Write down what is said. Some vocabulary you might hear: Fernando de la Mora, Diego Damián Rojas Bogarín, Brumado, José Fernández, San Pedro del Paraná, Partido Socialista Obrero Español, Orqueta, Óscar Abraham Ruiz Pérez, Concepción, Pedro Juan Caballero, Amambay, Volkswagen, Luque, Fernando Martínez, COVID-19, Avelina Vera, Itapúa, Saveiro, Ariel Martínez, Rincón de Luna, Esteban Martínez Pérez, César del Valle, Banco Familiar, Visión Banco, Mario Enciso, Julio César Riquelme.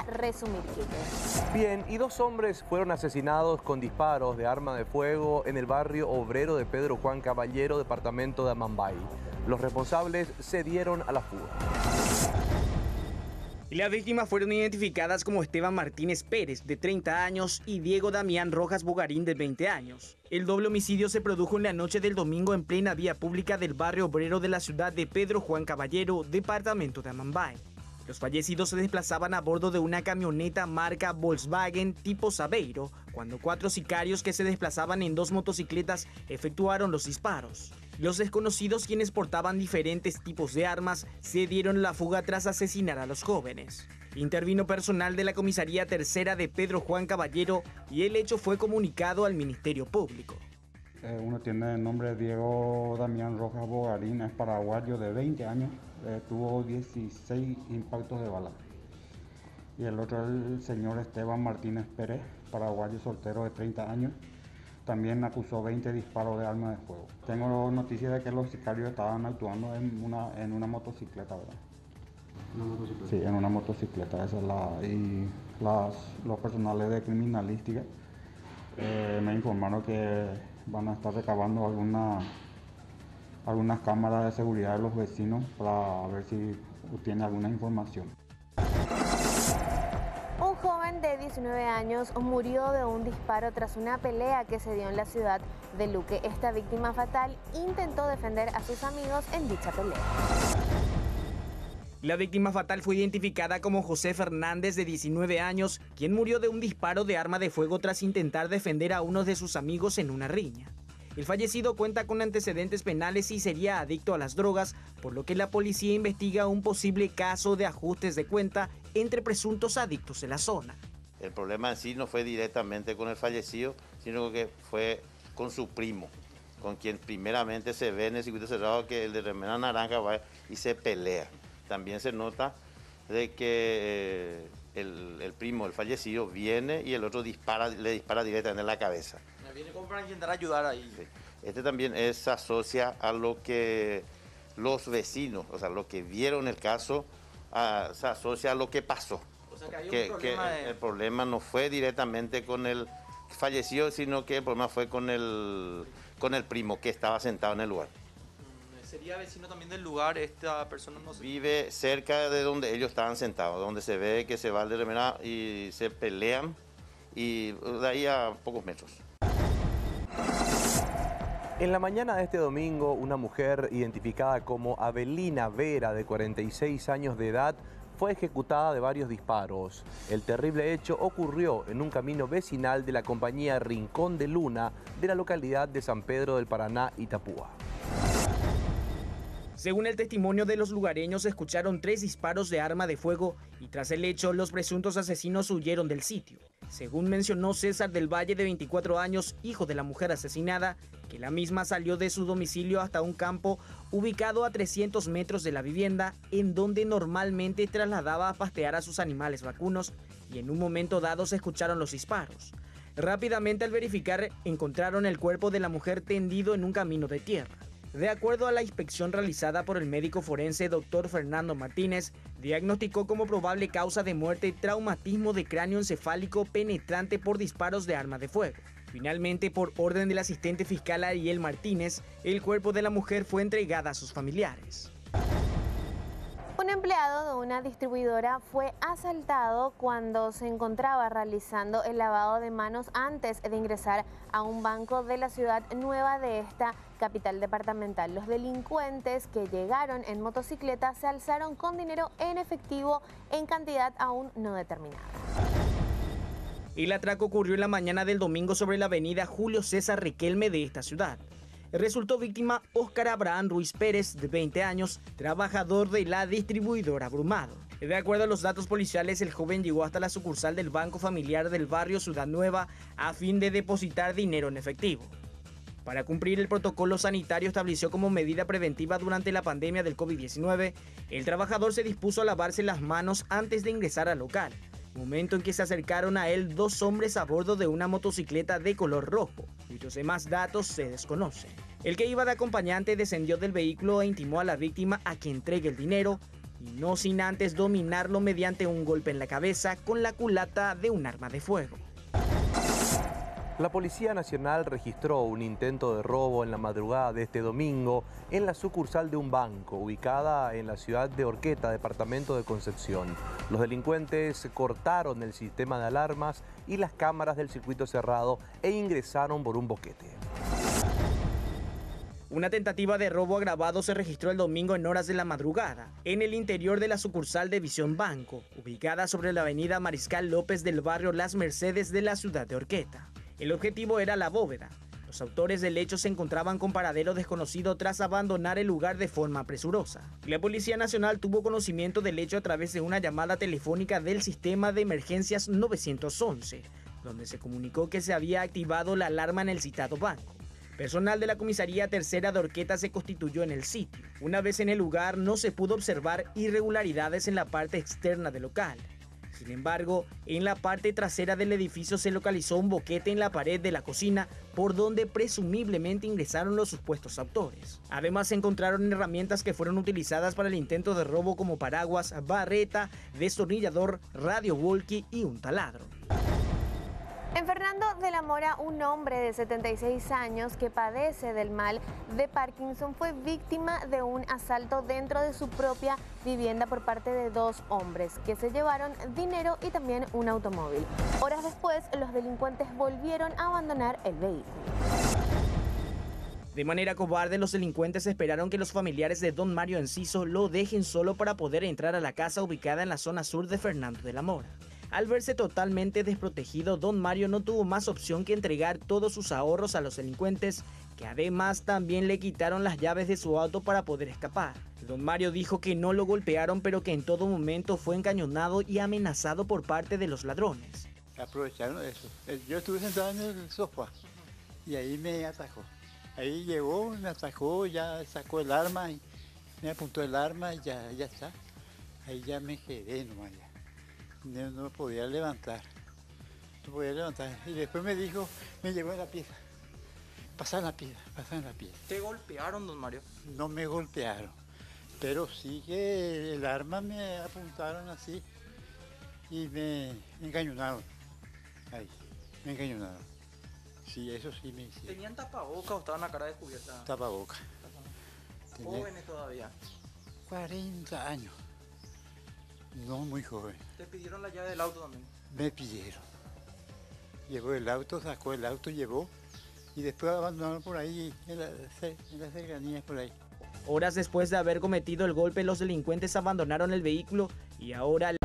a resumir, chicos. Bien, y dos hombres fueron asesinados con disparos de arma de fuego en el barrio obrero de Pedro Juan Caballero, departamento de Amambay. Los responsables se dieron a la fuga. Las víctimas fueron identificadas como Esteban Martínez Pérez, de 30 años, y Diego Damián Rojas Bogarín, de 20 años. El doble homicidio se produjo en la noche del domingo en plena vía pública del barrio obrero de la ciudad de Pedro Juan Caballero, departamento de Amambay. Los fallecidos se desplazaban a bordo de una camioneta marca Volkswagen tipo Saveiro, cuando cuatro sicarios que se desplazaban en dos motocicletas efectuaron los disparos. Los desconocidos, quienes portaban diferentes tipos de armas, se dieron la fuga tras asesinar a los jóvenes. Intervino personal de la Comisaría Tercera de Pedro Juan Caballero y el hecho fue comunicado al Ministerio Público. Uno tiene el nombre de Diego Damián Rojas Bogarín, es paraguayo de 20 años, tuvo 16 impactos de bala. Y el otro es el señor Esteban Martínez Pérez, paraguayo soltero de 30 años. También acusó 20 disparos de arma de fuego. Tengo noticias de que los sicarios estaban actuando en una motocicleta, ¿verdad? ¿Una motocicleta? Sí, en una motocicleta. Esa es los personales de criminalística me informaron que van a estar recabando algunas cámaras de seguridad de los vecinos para ver si obtiene alguna información. Un joven de 19 años murió de un disparo tras una pelea que se dio en la ciudad de Luque. Esta víctima fatal intentó defender a sus amigos en dicha pelea. La víctima fatal fue identificada como José Fernández, de 19 años, quien murió de un disparo de arma de fuego tras intentar defender a uno de sus amigos en una riña. El fallecido cuenta con antecedentes penales y sería adicto a las drogas, por lo que la policía investiga un posible caso de ajustes de cuenta entre presuntos adictos en la zona. El problema en sí no fue directamente con el fallecido, sino que fue con su primo, con quien primeramente se ve en el circuito cerrado que el de remera naranja va y se pelea. También se nota de que el primo, el fallecido, viene y el otro le dispara directamente en la cabeza. Viene como para intentar ayudar ahí. Sí. Este también se asocia a lo que los vecinos, o sea, los que vieron el caso, se asocia a lo que pasó. O sea, que hay un problema el problema no fue directamente con el fallecido, sino que el problema fue con el primo que estaba sentado en el lugar. ¿Sería vecino también del lugar? Esta persona no se... Vive cerca de donde ellos estaban sentados, donde se ve que se va el de remera y se pelean, y de ahí a pocos metros. En la mañana de este domingo, una mujer identificada como Avelina Vera, de 46 años de edad, fue ejecutada de varios disparos. El terrible hecho ocurrió en un camino vecinal de la compañía Rincón de Luna de la localidad de San Pedro del Paraná, Itapúa. Según el testimonio de los lugareños, escucharon 3 disparos de arma de fuego y tras el hecho los presuntos asesinos huyeron del sitio. Según mencionó César del Valle, de 24 años, hijo de la mujer asesinada, que la misma salió de su domicilio hasta un campo ubicado a 300 metros de la vivienda, en donde normalmente trasladaba a pastear a sus animales vacunos, y en un momento dado se escucharon los disparos. Rápidamente, al verificar, encontraron el cuerpo de la mujer tendido en un camino de tierra. De acuerdo a la inspección realizada por el médico forense Dr. Fernando Martínez, diagnosticó como probable causa de muerte traumatismo de cráneo encefálico penetrante por disparos de arma de fuego. Finalmente, por orden del asistente fiscal Ariel Martínez, el cuerpo de la mujer fue entregada a sus familiares. Un empleado de una distribuidora fue asaltado cuando se encontraba realizando el lavado de manos antes de ingresar a un banco de la ciudad nueva de esta capital departamental. Los delincuentes, que llegaron en motocicleta, se alzaron con dinero en efectivo en cantidad aún no determinada. El atraco ocurrió en la mañana del domingo sobre la avenida Julio César Riquelme de esta ciudad. Resultó víctima Óscar Abraham Ruiz Pérez, de 20 años, trabajador de la distribuidora Brumado. De acuerdo a los datos policiales, el joven llegó hasta la sucursal del Banco Familiar del barrio Ciudad Nueva a fin de depositar dinero en efectivo. Para cumplir el protocolo sanitario establecido como medida preventiva durante la pandemia del COVID-19, el trabajador se dispuso a lavarse las manos antes de ingresar al local, momento en que se acercaron a él 2 hombres a bordo de una motocicleta de color rojo, cuyos demás datos se desconocen. El que iba de acompañante descendió del vehículo e intimó a la víctima a que entregue el dinero, y no sin antes dominarlo mediante un golpe en la cabeza con la culata de un arma de fuego. La Policía Nacional registró un intento de robo en la madrugada de este domingo en la sucursal de un banco ubicada en la ciudad de Orqueta, departamento de Concepción. Los delincuentes cortaron el sistema de alarmas y las cámaras del circuito cerrado e ingresaron por un boquete. Una tentativa de robo agravado se registró el domingo en horas de la madrugada, en el interior de la sucursal de Visión Banco, ubicada sobre la avenida Mariscal López del barrio Las Mercedes de la ciudad de Orqueta. El objetivo era la bóveda. Los autores del hecho se encontraban con paradero desconocido tras abandonar el lugar de forma presurosa. La Policía Nacional tuvo conocimiento del hecho a través de una llamada telefónica del sistema de emergencias 911, donde se comunicó que se había activado la alarma en el citado banco. Personal de la Comisaría Tercera de Orqueta se constituyó en el sitio. Una vez en el lugar no se pudo observar irregularidades en la parte externa del local. Sin embargo, en la parte trasera del edificio se localizó un boquete en la pared de la cocina por donde presumiblemente ingresaron los supuestos autores. Además se encontraron herramientas que fueron utilizadas para el intento de robo como paraguas, barreta, destornillador, radio walkie y un taladro. En Fernando de la Mora, un hombre de 76 años que padece del mal de Parkinson fue víctima de un asalto dentro de su propia vivienda por parte de dos hombres que se llevaron dinero y también un automóvil. Horas después, los delincuentes volvieron a abandonar el vehículo. De manera cobarde, los delincuentes esperaron que los familiares de don Mario Enciso lo dejen solo para poder entrar a la casa ubicada en la zona sur de Fernando de la Mora. Al verse totalmente desprotegido, don Mario no tuvo más opción que entregar todos sus ahorros a los delincuentes, que además también le quitaron las llaves de su auto para poder escapar. Don Mario dijo que no lo golpearon, pero que en todo momento fue encañonado y amenazado por parte de los ladrones. Aprovecharon eso. Yo estuve sentado en el sofá y ahí me atajó. Ahí llegó, me atajó, ya sacó el arma, y me apuntó el arma y ya está. Ahí ya me quedé nomás ya. No me podía levantar, y después me dijo, me llevó a la pieza, pasá en la pieza. ¿Te golpearon, don Mario? No me golpearon, pero sí que el arma me apuntaron así y me encañonaron, sí, eso sí me hicieron. ¿Tenían tapabocas o estaban la cara descubierta? Tapabocas. ¿Jóvenes todavía? 40 años. No, muy joven. ¿Te pidieron la llave del auto también? Me pidieron. Llevó el auto, sacó el auto, llevó y después abandonaron por ahí, en las cercanías por ahí. Horas después de haber cometido el golpe, los delincuentes abandonaron el vehículo y ahora